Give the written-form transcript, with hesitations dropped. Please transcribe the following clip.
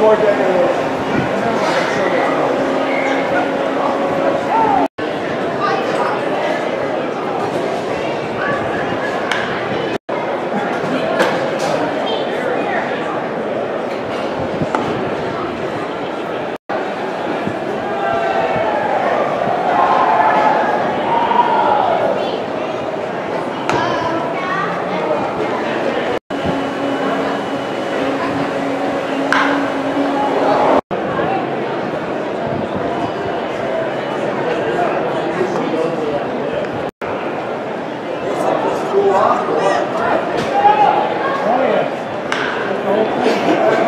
more decorations. Oh, yeah.